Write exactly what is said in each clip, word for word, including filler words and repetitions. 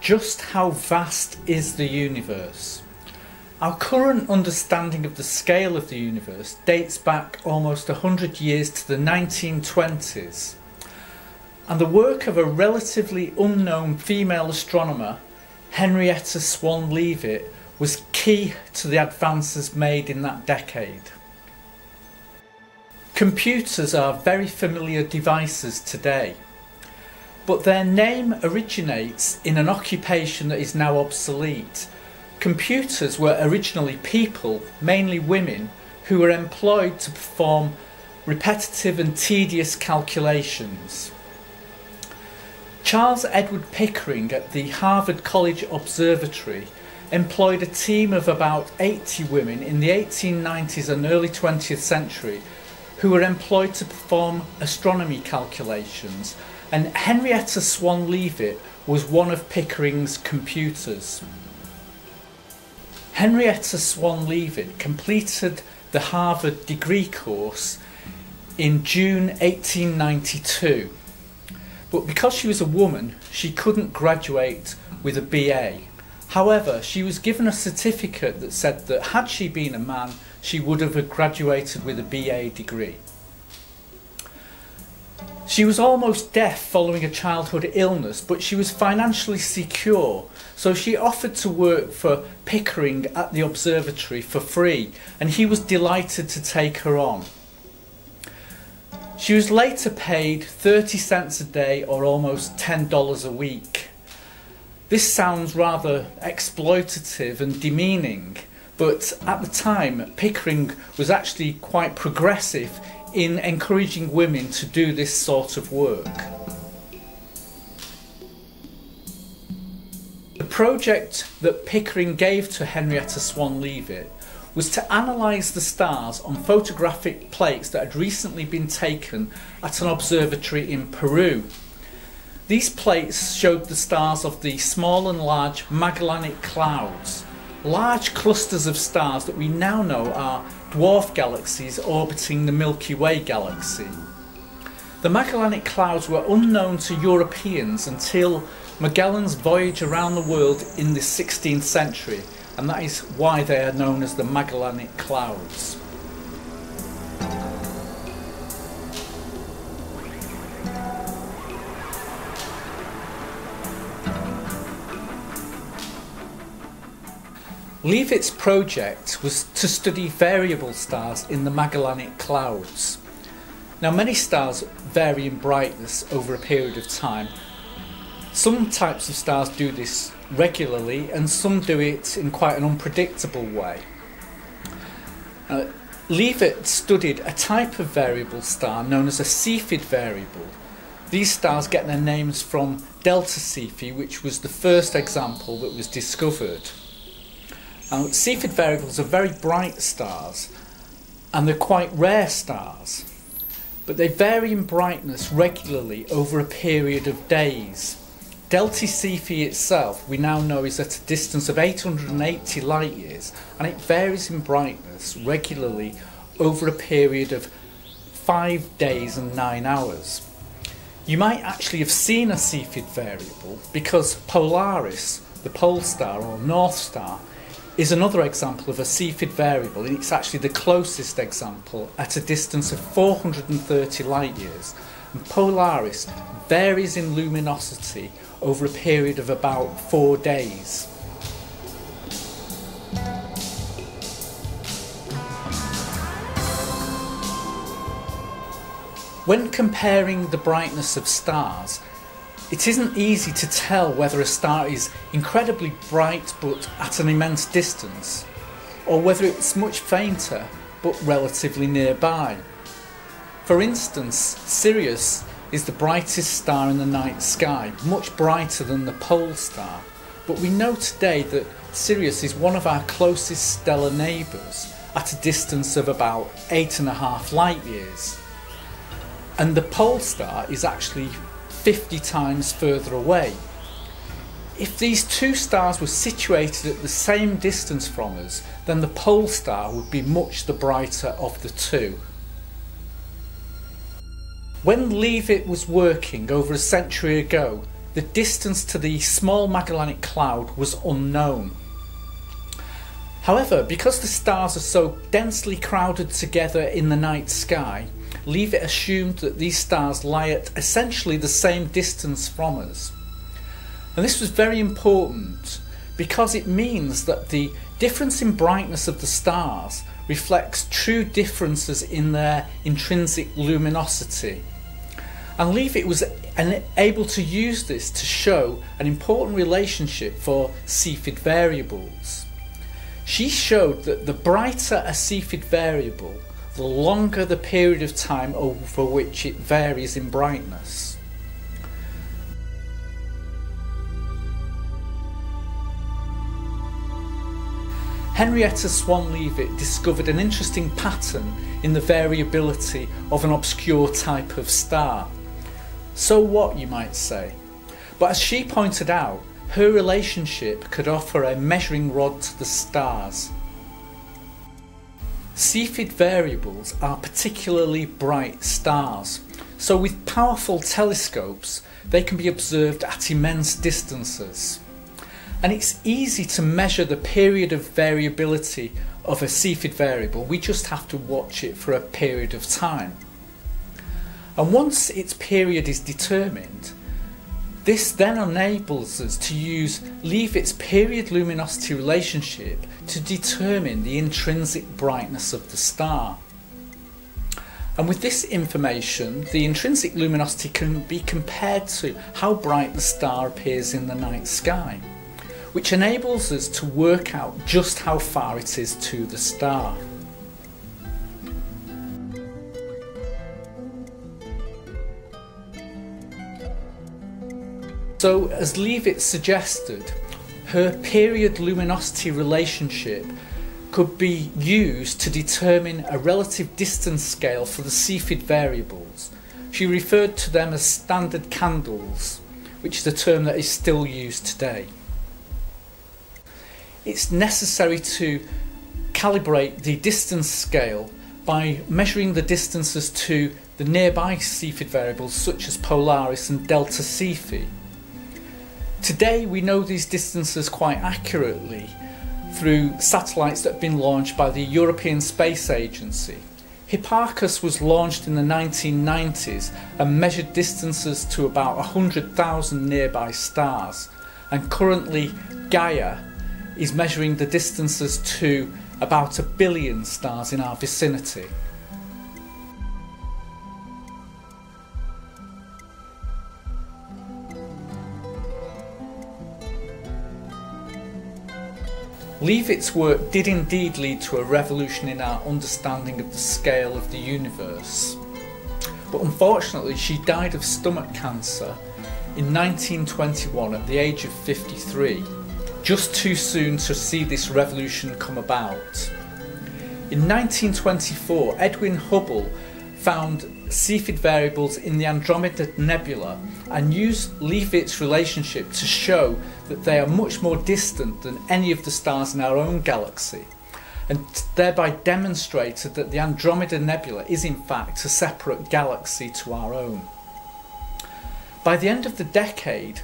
Just how vast is the universe? Our current understanding of the scale of the universe dates back almost one hundred years to the nineteen twenties, and the work of a relatively unknown female astronomer, Henrietta Swan Leavitt, was key to the advances made in that decade. Computers are very familiar devices today, but their name originates in an occupation that is now obsolete. Computers were originally people, mainly women, who were employed to perform repetitive and tedious calculations. Charles Edward Pickering at the Harvard College Observatory employed a team of about eighty women in the eighteen nineties and early twentieth century who were employed to perform astronomy calculations, and Henrietta Swan Leavitt was one of Pickering's computers. Henrietta Swan Leavitt completed the Harvard degree course in June eighteen ninety-two, but because she was a woman she couldn't graduate with a B A. However, she was given a certificate that said that had she been a man she would have graduated with a B A degree. She was almost deaf following a childhood illness, but she was financially secure, so she offered to work for Pickering at the observatory for free, and he was delighted to take her on. She was later paid thirty cents a day, or almost ten dollars a week. This sounds rather exploitative and demeaning, but at the time Pickering was actually quite progressive in encouraging women to do this sort of work. The project that Pickering gave to Henrietta Swan Leavitt was to analyse the stars on photographic plates that had recently been taken at an observatory in Peru. These plates showed the stars of the small and large Magellanic Clouds, large clusters of stars that we now know are dwarf galaxies orbiting the Milky Way galaxy. The Magellanic Clouds were unknown to Europeans until Magellan's voyage around the world in the sixteenth century, and that is why they are known as the Magellanic Clouds. Leavitt's project was to study variable stars in the Magellanic Clouds. Now, many stars vary in brightness over a period of time. Some types of stars do this regularly and some do it in quite an unpredictable way. Uh, Leavitt studied a type of variable star known as a Cepheid variable. These stars get their names from Delta Cephei, which was the first example that was discovered. Now, Cepheid variables are very bright stars and they're quite rare stars, but they vary in brightness regularly over a period of days. Delta Cephei itself we now know is at a distance of eight hundred eighty light years, and it varies in brightness regularly over a period of five days and nine hours. You might actually have seen a Cepheid variable because Polaris, the pole star or north star, is another example of a Cepheid variable, and it's actually the closest example at a distance of four hundred thirty light years. And Polaris varies in luminosity over a period of about four days. When comparing the brightness of stars, it isn't easy to tell whether a star is incredibly bright but at an immense distance, or whether it's much fainter but relatively nearby. For instance, Sirius is the brightest star in the night sky, much brighter than the pole star, but we know today that Sirius is one of our closest stellar neighbours at a distance of about eight and a half light years, and the pole star is actually fifty times further away. If these two stars were situated at the same distance from us, then the pole star would be much the brighter of the two. When Leavitt was working over a century ago, the distance to the small Magellanic Cloud was unknown. However, because the stars are so densely crowded together in the night sky, Leavitt assumed that these stars lie at essentially the same distance from us. And this was very important because it means that the difference in brightness of the stars reflects true differences in their intrinsic luminosity. And Leavitt was able to use this to show an important relationship for Cepheid variables. She showed that the brighter a Cepheid variable, the longer the period of time over which it varies in brightness. Henrietta Swan Leavitt discovered an interesting pattern in the variability of an obscure type of star. So what, you might say, but as she pointed out, her relationship could offer a measuring rod to the stars. Cepheid variables are particularly bright stars, so with powerful telescopes they can be observed at immense distances. And it's easy to measure the period of variability of a Cepheid variable, we just have to watch it for a period of time. And once its period is determined, this then enables us to use Leavitt's period luminosity relationship to determine the intrinsic brightness of the star. And with this information, the intrinsic luminosity can be compared to how bright the star appears in the night sky, which enables us to work out just how far it is to the star. So, as Leavitt suggested, her period luminosity relationship could be used to determine a relative distance scale for the Cepheid variables. She referred to them as standard candles, which is a term that is still used today. It's necessary to calibrate the distance scale by measuring the distances to the nearby Cepheid variables such as Polaris and Delta Cephei. Today we know these distances quite accurately through satellites that have been launched by the European Space Agency. Hipparcos was launched in the nineteen nineties and measured distances to about one hundred thousand nearby stars, and currently Gaia is measuring the distances to about a billion stars in our vicinity. Leavitt's work did indeed lead to a revolution in our understanding of the scale of the universe, but unfortunately she died of stomach cancer in nineteen twenty-one at the age of fifty-three. Just too soon to see this revolution come about. In nineteen twenty-four, Edwin Hubble found Cepheid variables in the Andromeda Nebula and used Leavitt's relationship to show that they are much more distant than any of the stars in our own galaxy, and thereby demonstrated that the Andromeda Nebula is in fact a separate galaxy to our own. By the end of the decade,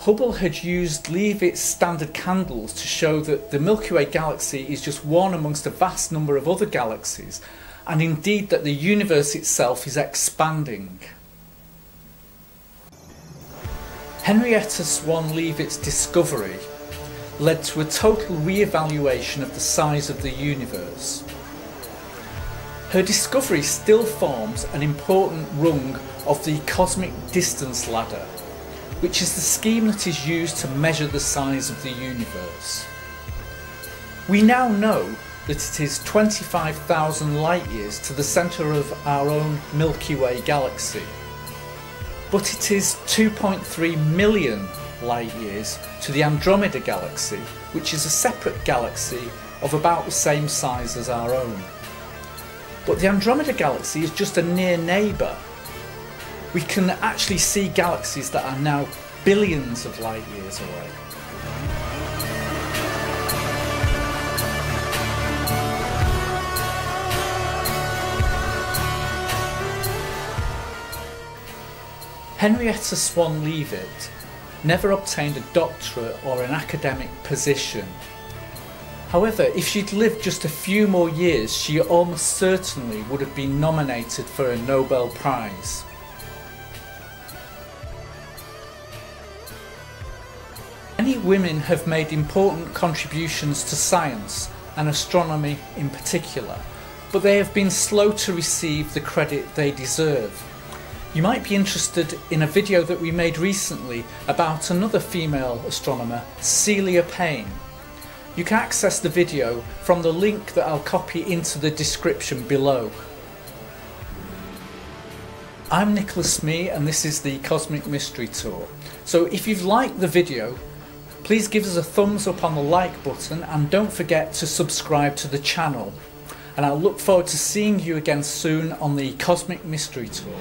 Hubble had used Leavitt's standard candles to show that the Milky Way galaxy is just one amongst a vast number of other galaxies, and indeed that the universe itself is expanding. Henrietta Swan Leavitt's discovery led to a total re-evaluation of the size of the universe. Her discovery still forms an important rung of the cosmic distance ladder, which is the scheme that is used to measure the size of the universe. We now know that it is twenty-five thousand light years to the centre of our own Milky Way galaxy, but it is two point three million light years to the Andromeda galaxy, which is a separate galaxy of about the same size as our own. But the Andromeda galaxy is just a near neighbour. We can actually see galaxies that are now billions of light years away. Henrietta Swan Leavitt never obtained a doctorate or an academic position. However, if she'd lived just a few more years, she almost certainly would have been nominated for a Nobel Prize. Many women have made important contributions to science and astronomy in particular, but they have been slow to receive the credit they deserve. You might be interested in a video that we made recently about another female astronomer, Celia Payne. You can access the video from the link that I'll copy into the description below. I'm Nicholas Mee and this is the Cosmic Mystery Tour. So if you've liked the video, please give us a thumbs up on the like button and don't forget to subscribe to the channel. And I'll look forward to seeing you again soon on the Cosmic Mystery Tour.